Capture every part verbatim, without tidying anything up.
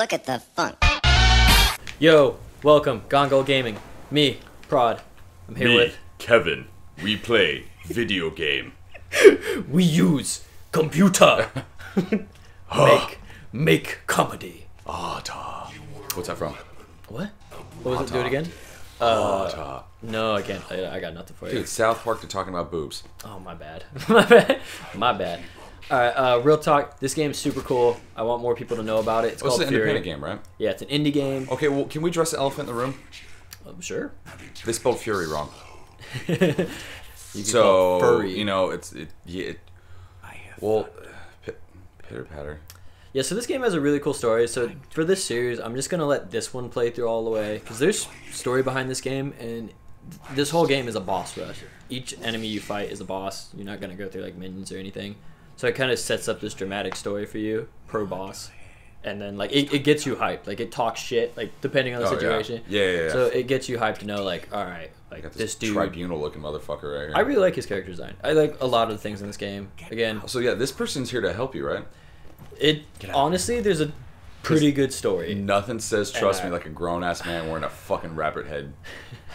look at the funk. Yo, welcome, Gone Gold Gaming. Me, Prod. I'm here Me, with... Kevin. We play video game. We use computer. make, make comedy. Ah, what's that from? What? What was it? Do it again? Uh, no, I can't. I, I got nothing for you. Dude, South Park, they're talking about boobs. Oh, my bad. My bad. My bad. All right, uh, real talk. This game's super cool. I want more people to know about it. It's well, called it's an Fury. Independent game, right? Yeah, it's an indie game. Okay, well, can we address the elephant in the room? Um, sure. They spelled Fury wrong. you so, furry. you know, it's... it. Yeah, it well, uh, pitter-patter. Yeah, so this game has a really cool story. So for this series, I'm just going to let this one play through all the way, because there's story behind this game, and th this whole game is a boss rush. Each enemy you fight is a boss. You're not going to go through like minions or anything. So it kind of sets up this dramatic story for you, pro boss. And then like it, it gets you hyped. Like it talks shit, like depending on the oh, situation. Yeah. Yeah, yeah, yeah. So it gets you hyped to know like, all right, like this, this dude tribunal looking motherfucker right here. I really like his character design. I like a lot of the things in this game. Again. So yeah, this person's here to help you, right? It honestly, there's a pretty good story. Nothing says trust me like a grown ass man wearing a fucking rabbit head.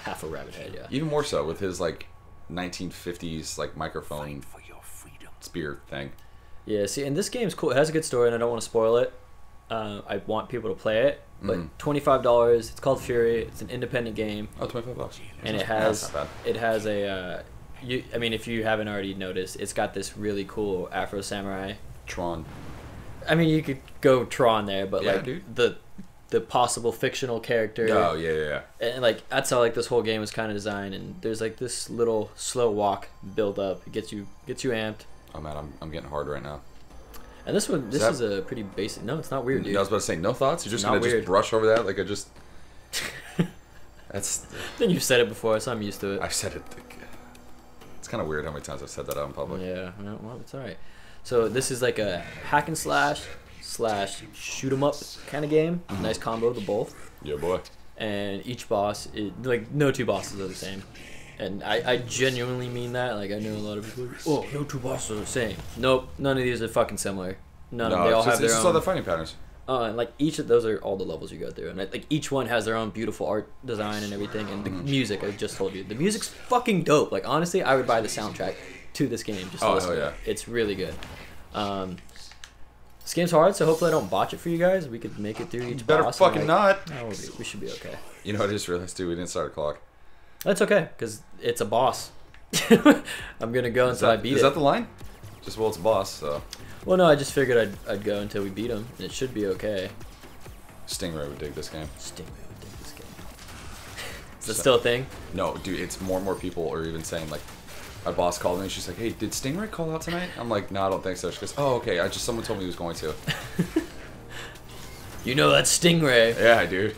Half a rabbit head, yeah. Even more so with his like nineteen fifties like microphone for your freedom spear thing. Yeah, see, and this game's cool. It has a good story, and I don't want to spoil it. Uh, I want people to play it, but mm. twenty-five dollars. It's called Fury. It's an independent game. Oh, twenty-five bucks. And it has yeah, it has a. Uh, you, I mean, if you haven't already noticed, it's got this really cool Afro Samurai. Tron. I mean, you could go Tron there, but yeah, like dude. the the possible fictional character. Oh yeah, yeah. yeah. And like that's how like this whole game is kind of designed. And there's like this little slow walk build up. It gets you gets you amped. Oh man, I'm I'm getting hard right now. And this one, this is, that, is a pretty basic. No, it's not weird, dude. I was about to say no thoughts. You're just gonna weird. just brush over that, like I just. That's. Then you said it before, so I'm used to it. I've said it. It's kind of weird how many times I've said that out in public. Yeah, well, it's all right. So this is like a hack and slash slash shoot 'em up kind of game. Mm-hmm. Nice combo of both. Yeah, boy. And each boss, is, like no two bosses are the same, and I, I genuinely mean that. Like I know a lot of people. Oh, no two bosses are the same. Nope, none of these are fucking similar. None. No, of them. They all just, have their it's own. All the fighting patterns. Oh, uh, and like each of those are all the levels you go through, and like each one has their own beautiful art design and everything, and the mm-hmm. music. I just told you, the music's fucking dope. Like honestly, I would buy the soundtrack to this game. Just oh, oh yeah, it. it's really good. Um, this game's hard, so hopefully I don't botch it for you guys. We could make it through each Better boss. Better fucking like, not. No, we should be okay. You know, I just realized too we didn't start a clock. That's okay, cause it's a boss. I'm gonna go is until that, I beat is it. Is that the line? Just well, it's a boss. So. Well, no, I just figured I'd I'd go until we beat him, and it should be okay. Stingray would dig this game. Stingray. Is that so, still a thing? No, dude, it's more and more people are even saying, like, my boss called me and she's like, hey, did Stingray call out tonight? I'm like, no, I don't think so. She goes, oh, okay, I just, someone told me he was going to. You know that's Stingray. Yeah, dude.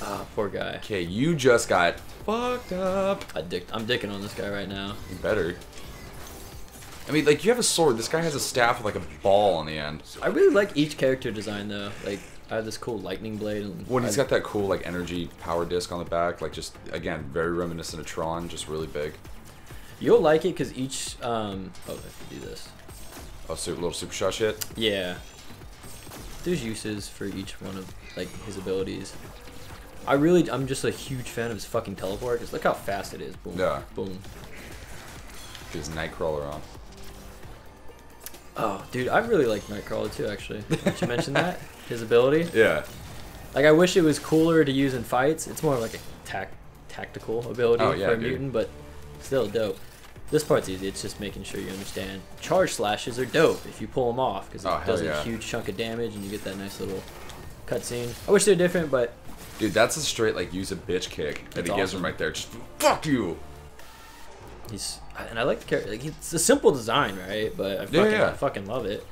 Ah, oh, poor guy. Okay, you just got fucked up. I dick, I'm dicking on this guy right now. You better. I mean, like, you have a sword. This guy has a staff with, like, a ball on the end. I really like each character design, though. Like... I have this cool lightning blade. And well, and he's got that cool like energy power disc on the back, like just again very reminiscent of Tron, just really big. You'll like it because each um oh, I have to do this. Oh, super little super shot shit. Yeah, there's uses for each one of like his abilities. I really, I'm just a huge fan of his fucking teleport. Cause look how fast it is. Boom. Yeah. Boom. Get his Nightcrawler on. Oh, dude, I really like Nightcrawler too. Actually, did you mention that? His ability. Yeah. Like I wish it was cooler to use in fights. It's more like a tac tactical ability oh, yeah, for a dude. mutant, but still dope. This part's easy. It's just making sure you understand. Charge slashes are dope if you pull them off because it oh, does yeah. a huge chunk of damage and you get that nice little cutscene. I wish they're different, but dude, that's a straight like use a bitch kick that he awesome. gives him right there. Just fuck you. He's and I like the character. Like it's a simple design, right? But I fucking, yeah, yeah. I fucking love it.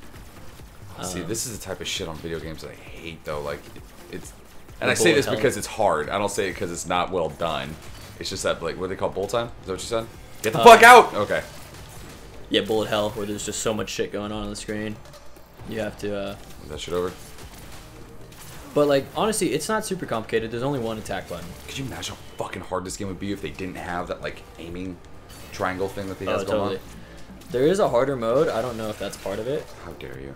See, this is the type of shit on video games that I hate, though. Like, it, it's, and the I say this hell. because it's hard. I don't say it because it's not well done. It's just that, like, what do they call bull time? Is that what you said? Get the uh, fuck out! Okay. Yeah, bullet hell, where there's just so much shit going on on the screen. You have to. Uh... Is that shit over? But like, honestly, it's not super complicated. There's only one attack button. Could you imagine how fucking hard this game would be if they didn't have that like aiming triangle thing that they oh, has totally. going on? There is a harder mode. I don't know if that's part of it. How dare you?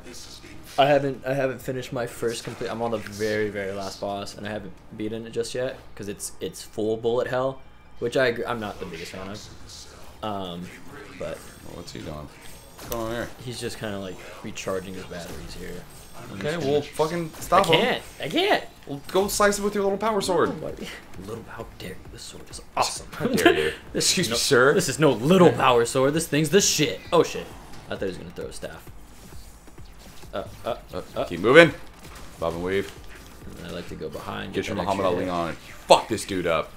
I haven't I haven't finished my first complete. I'm on the very very last boss, and I haven't beaten it just yet because it's it's full bullet hell, which I I'm not the biggest fan of. Um, but well, what's he doing? What's going on here? He's just kind of like recharging his batteries here. Okay, well, fucking stop him. I can't. I can't. Well, go slice it with your little power sword. Little, how dare you? This sword is awesome. How dare you? Excuse me, sir. This is no little power sword. This thing's the shit. Oh shit! I thought he was gonna throw a staff. Uh, uh, uh, uh. Keep moving. Bob and weave. And I like to go behind. Get, get your Muhammad Ali on and fuck this dude up.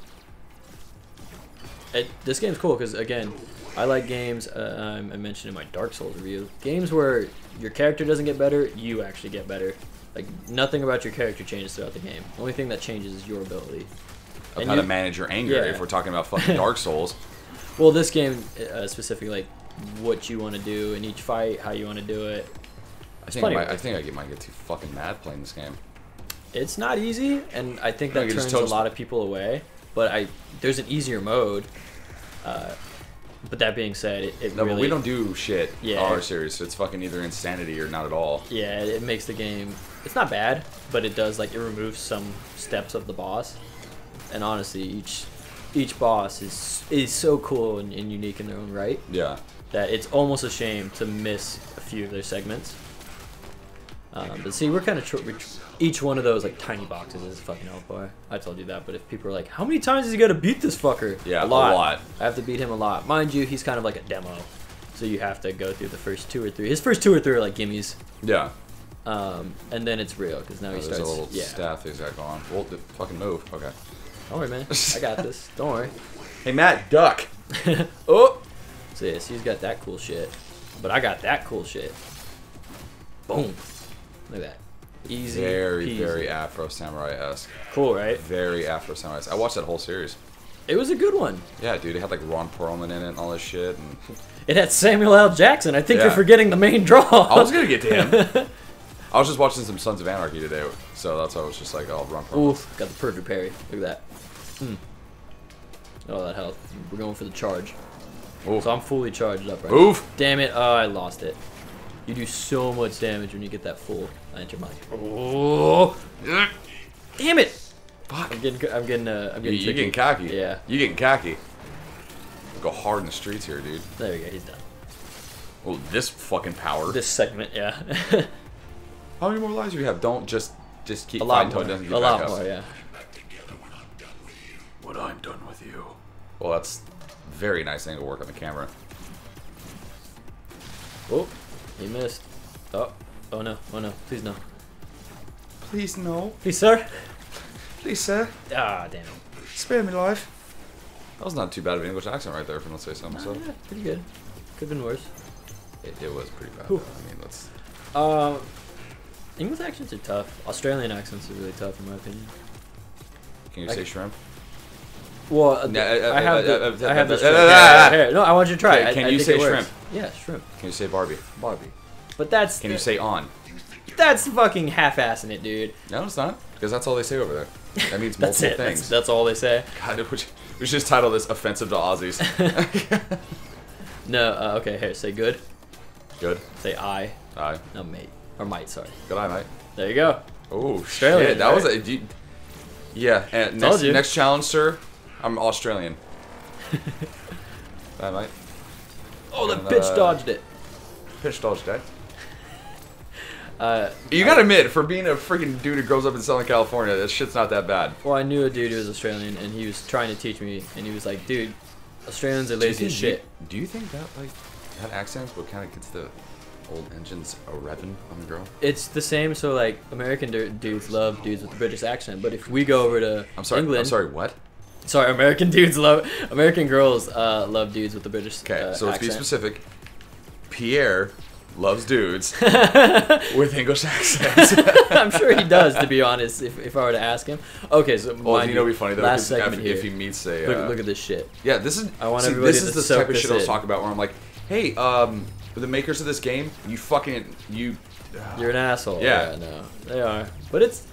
It, this game's cool because again, I like games. Uh, I mentioned in my Dark Souls review, games where your character doesn't get better, you actually get better. Like nothing about your character changes throughout the game. The only thing that changes is your ability. Of and how you, to manage your anger. Yeah. If we're talking about fucking Dark Souls. Well, this game uh, specifically, like what you want to do in each fight, how you want to do it. I think I, might, I think I get might get too fucking mad playing this game. It's not easy, and I think that I turns a lot of people away. But I there's an easier mode. Uh, but that being said, it, it no, really... No, but we don't do shit yeah, on our series, so it's fucking either insanity or not at all. Yeah, it makes the game... It's not bad, but it does, like, it removes some steps of the boss. And honestly, each each boss is is so cool and, and unique in their own right. Yeah. That it's almost a shame to miss a few of their segments. Um, but see, we're kind of each one of those like tiny boxes is a fucking outboy. I told you that, but if people are like, "How many times is he got to beat this fucker?" Yeah, a lot. a lot. I have to beat him a lot, mind you. He's kind of like a demo, so you have to go through the first two or three. His first two or three are like gimmies. Yeah. Um, and then it's real because now oh, he starts. There's a little yeah. staff he's got going. Well, fucking move. Okay. Don't worry, man. I got this. Don't worry. Hey, Matt, duck. Oh. So yes, yeah, so he's got that cool shit, but I got that cool shit. Boom. Look at that. Easy. Very, peasy. very Afro Samurai-esque. Cool, right? Very Afro Samurai-esque. I watched that whole series. It was a good one. Yeah, dude. It had like Ron Perlman in it and all this shit. And... It had Samuel L. Jackson. I think yeah. you're forgetting the main draw. I was going to get to him. I was just watching some Sons of Anarchy today, so that's why I was just like, oh, Ron Perlman. Oof, got the perfect parry. Look at that. Mm. Oh, that helped. We're going for the charge. Oof. So I'm fully charged up right Oof. now. Damn it. Oh, I lost it. You do so much damage when you get that full enter mine. Oh, damn it! Fuck. I'm getting, I'm getting, uh, I'm getting. You, you're getting cocky. Yeah. You getting cocky. Go hard in the streets here, dude. There we go. He's done. Oh, this fucking power. This segment, yeah. How many more lives do you have? Don't just, just keep. A lot more. Doesn't get a lot more, yeah. When I'm done with you. Well, that's very nice angle work on the camera. Oh. He missed. Oh, oh no, oh no, please no. Please no. Please sir. Please sir. Ah, damn it. Spare me life. That was not too bad of an English accent right there, if I'm gonna say something. So. Yeah, pretty good. Could have been worse. It, it was pretty bad. I mean, let's... Um, English accents are tough. Australian accents are really tough, in my opinion. Can you I say shrimp? Well, no, uh, I have uh, the, uh, I have uh, the shrimp. Uh, yeah, yeah, yeah. No, I want you to try. Can, I, can I you say shrimp? Yeah, shrimp. Can you say Barbie? Barbie. But that's. Can the, you say on? That's fucking half-assing it, dude. No, it's not. Because that's all they say over there. That means that's multiple it. things. That's, that's all they say. God, we should, we should just title this "Offensive to Aussies." No. Uh, okay. Here, say good. Good. Say I. I. No, mate. Or mate. Sorry. Good eye, mate. There you go. Oh shit! That right? was a. You, yeah. And next, next challenge, sir. I'm Australian. Bye, mate. Oh, and, the bitch uh, dodged it. Bitch dodged that. Uh, you I, gotta admit, for being a freaking dude who grows up in Southern California, this shit's not that bad. Well, I knew a dude who was Australian, and he was trying to teach me, and he was like, dude, Australians are lazy as shit. You, do you think that, like, that accent's what kind of gets the old engines a revving on the girl? It's the same, so, like, American dudes love dudes with a British accent, but if we go over to I'm sorry, England... I'm sorry, what? Sorry, American dudes love American girls uh, love dudes with the British. Okay, uh, so let's accent. be specific. Pierre loves dudes with English accents. I'm sure he does, to be honest. If, if I were to ask him, okay. So well, you know, be funny though. Last if, if, if he meets a look, uh, look at this shit. Yeah, this is. I want see, everybody this is the soak type of shit I was talking about. Where I'm like, hey, um, the makers of this game, you fucking you. Uh, You're an asshole. Yeah. yeah, no, they are. But it's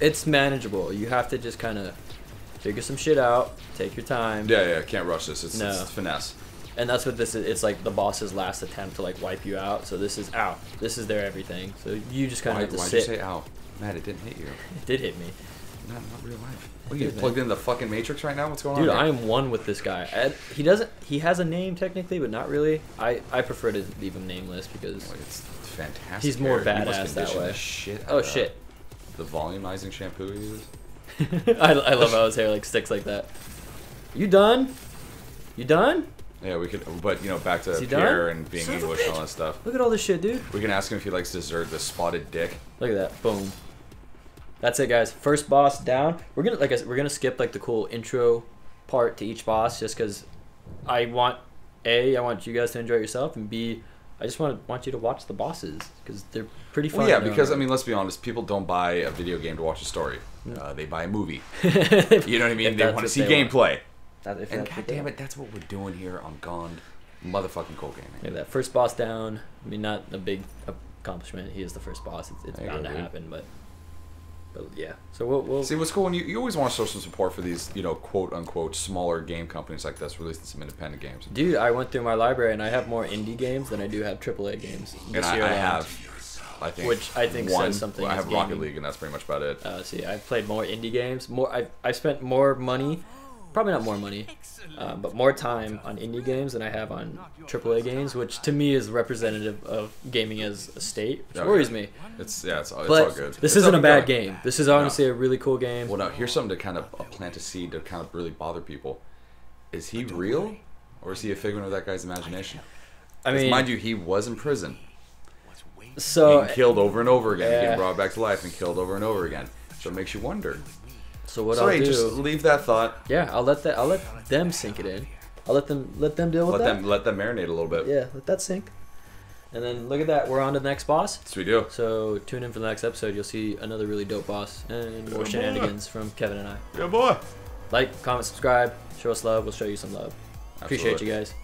it's manageable. You have to just kind of. Figure some shit out. Take your time. Yeah, yeah. Can't rush this. It's, no. it's finesse. And that's what this is. It's like the boss's last attempt to like wipe you out. So this is ow. This is their everything. So you just kind of have to why'd sit. Why'd you say ow? Matt, it didn't hit you. It did hit me. Not, not real life. What are you plugged into the fucking Matrix right now? What's going Dude, on? Dude, I am one with this guy. I, he doesn't. He has a name technically, but not really. I I prefer to leave him nameless because like it's fantastic. He's more hair. badass that way. Shit oh shit. The volumizing shampoo he uses. I, I love how his hair like sticks like that. You done? You done? Yeah, we could, but you know, back to Pierre done? and being Son English and all that stuff. Look at all this shit, dude. We can ask him if he likes dessert, the spotted dick. Look at that, boom. That's it, guys. First boss down. We're gonna, like I said, we're gonna skip like the cool intro part to each boss, just because I want a, I want you guys to enjoy it yourself, and b, I just want to want you to watch the bosses because they're pretty fun. Well, yeah, because I mean, let's be honest, people don't buy a video game to watch a story; mm. uh, they buy a movie. You know what I mean? They want to see gameplay. That, and God damn it, that's what we're doing here on Gone Motherfucking Gold Gaming. Yeah, that first boss down. I mean, not a big accomplishment. He is the first boss. It's, it's bound to happen, but but yeah. So we'll, we'll see what's cool. And you, you always want to show some support for these, you know, quote unquote smaller game companies like this releasing some independent games. Dude, I went through my library and I have more indie games than I do have triple A games. And I, I have. I think Which I think one, says something. Well, I have gaming. Rocket League, and that's pretty much about it. Uh, see, I've played more indie games. More. I've I spent more money. Probably not more money, uh, but more time on indie games than I have on triple A games, which to me is representative of gaming as a state, which okay. worries me. It's, yeah, it's all, it's all good. This it's isn't a bad going. game. This is honestly no. a really cool game. Well, no, here's something to kind of plant a seed to kind of really bother people. Is he real, or is he a figment of that guy's imagination? I mean, mind you, he was in prison. So, being killed over and over again, yeah. getting brought back to life and killed over and over again. So it makes you wonder. So what Sorry, I'll do? Just leave that thought. Yeah, I'll let that. I'll let them sink it in. I'll let them let them deal with let that. Them, let them marinate a little bit. Yeah, let that sink. And then look at that. We're on to the next boss. Yes, we do. So tune in for the next episode. You'll see another really dope boss and more Good shenanigans boy. from Kevin and I. Good boy. Like, comment, subscribe, show us love. We'll show you some love. Absolutely. Appreciate you guys.